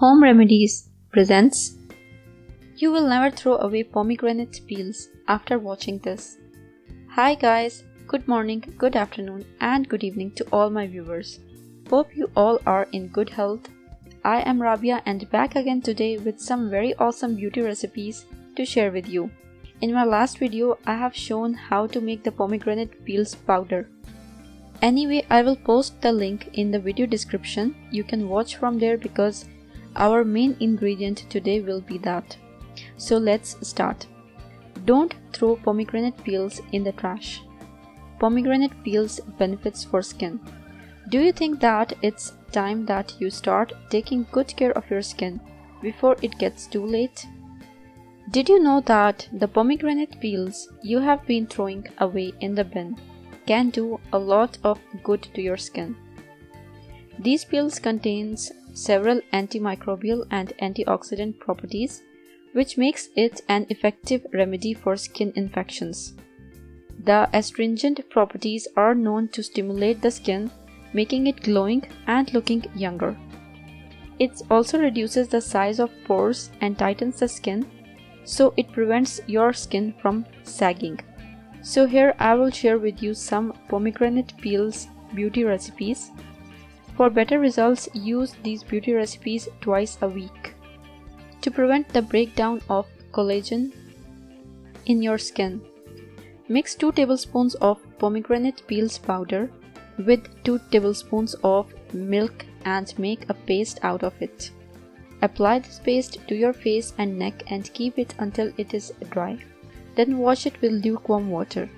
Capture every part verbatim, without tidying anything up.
Home Remedies presents. You will never throw away pomegranate peels after watching this. Hi guys, good morning, good afternoon and good evening to all my viewers. Hope you all are in good health. I am Rabia and back again today with some very awesome beauty recipes to share with you. In my last video, I have shown how to make the pomegranate peels powder. Anyway, I will post the link in the video description. You can watch from there because our main ingredient today will be that. So let's start. Don't throw pomegranate peels in the trash. Pomegranate peels benefits for skin. Do you think that it's time that you start taking good care of your skin before it gets too late? Did you know that the pomegranate peels you have been throwing away in the bin can do a lot of good to your skin? These peels contains several antimicrobial and antioxidant properties, which makes it an effective remedy for skin infections. The astringent properties are known to stimulate the skin, making it glowing and looking younger. It also reduces the size of pores and tightens the skin, so it prevents your skin from sagging. So here I will share with you some pomegranate peels beauty recipes. For better results, use these beauty recipes twice a week. To prevent the breakdown of collagen in your skin, mix two tablespoons of pomegranate peels powder with two tablespoons of milk and make a paste out of it. Apply this paste to your face and neck and keep it until it is dry. Then wash it with lukewarm water.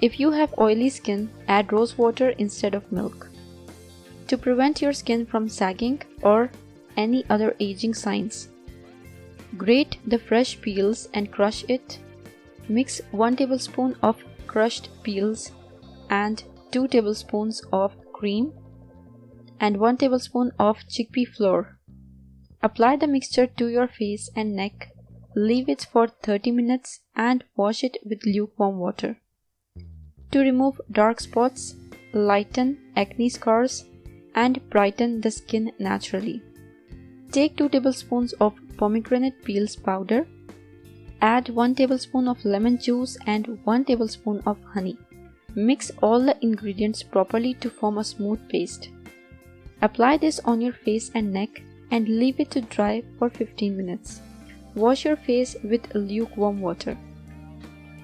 If you have oily skin, add rose water instead of milk. To prevent your skin from sagging or any other aging signs, grate the fresh peels and crush it. Mix one tablespoon of crushed peels and two tablespoons of cream and one tablespoon of chickpea flour. Apply the mixture to your face and neck. Leave it for thirty minutes and wash it with lukewarm water. To remove dark spots, lighten acne scars, and brighten the skin naturally. Take two tablespoons of pomegranate peels powder, add one tablespoon of lemon juice and one tablespoon of honey. Mix all the ingredients properly to form a smooth paste. Apply this on your face and neck and leave it to dry for fifteen minutes. Wash your face with lukewarm water.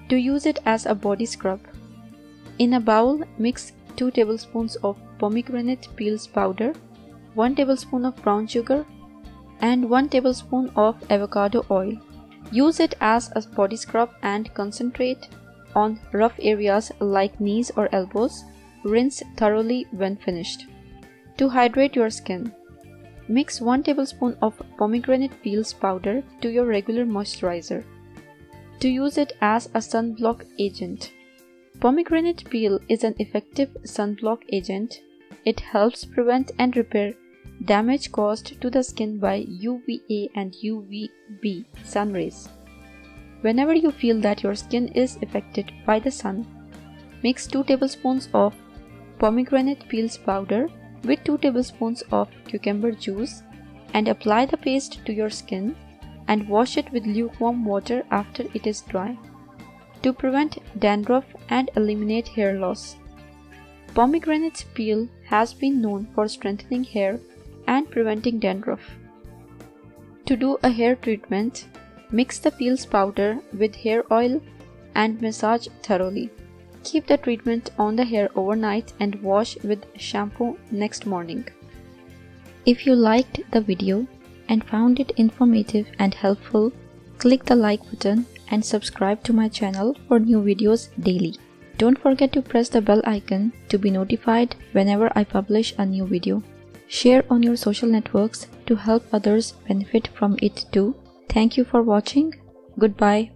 To use it as a body scrub, in a bowl mix two tablespoons of pomegranate peels powder, one tablespoon of brown sugar and one tablespoon of avocado oil. Use it as a body scrub and concentrate on rough areas like knees or elbows. Rinse thoroughly when finished. To hydrate your skin, mix one tablespoon of pomegranate peels powder to your regular moisturizer. To use it as a sunblock agent, pomegranate peel is an effective sunblock agent. It helps prevent and repair damage caused to the skin by U V A and U V B sun rays. Whenever you feel that your skin is affected by the sun, mix two tablespoons of pomegranate peels powder with two tablespoons of cucumber juice and apply the paste to your skin and wash it with lukewarm water after it is dry. To prevent dandruff and eliminate hair loss, pomegranate peel has been known for strengthening hair and preventing dandruff. To do a hair treatment, mix the peels powder with hair oil and massage thoroughly. Keep the treatment on the hair overnight and wash with shampoo next morning. If you liked the video and found it informative and helpful, click the like button and subscribe to my channel for new videos daily. Don't forget to press the bell icon to be notified whenever I publish a new video. Share on your social networks to help others benefit from it too. Thank you for watching. Goodbye.